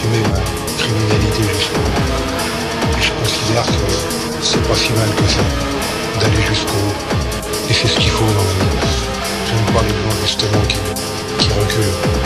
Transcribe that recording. crime, criminalité jusqu'au. Je considère que c'est pas si mal que ça, d'aller jusqu'au. Et c'est ce qu'il faut dans la vie. J'aime pas les gens justement qui reculent.